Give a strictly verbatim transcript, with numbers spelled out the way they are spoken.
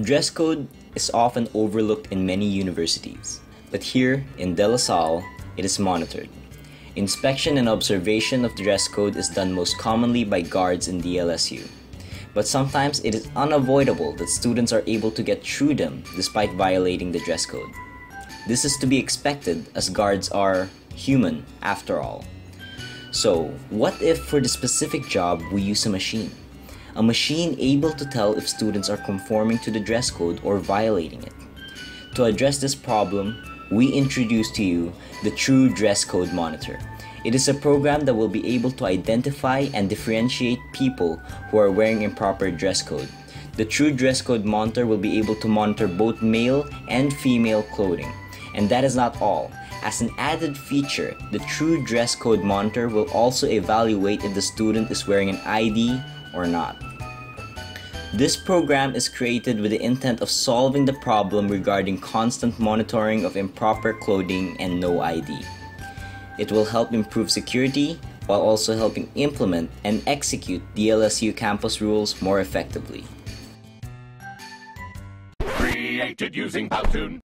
Dress code is often overlooked in many universities, but here in De La Salle, it is monitored. Inspection and observation of dress code is done most commonly by guards in D L S U, but sometimes it is unavoidable that students are able to get through them despite violating the dress code. This is to be expected as guards are human after all. So, what if for the specific job we use a machine? A machine able to tell if students are conforming to the dress code or violating it. To address this problem, we introduce to you the True Dress Code Monitor. It is a program that will be able to identify and differentiate people who are wearing improper dress code. The True Dress Code Monitor will be able to monitor both male and female clothing. And that is not all. As an added feature, the True Dress Code Monitor will also evaluate if the student is wearing an I D or not. This program is created with the intent of solving the problem regarding constant monitoring of improper clothing and no I D. It will help improve security while also helping implement and execute D L S U campus rules more effectively. Created using Powtoon.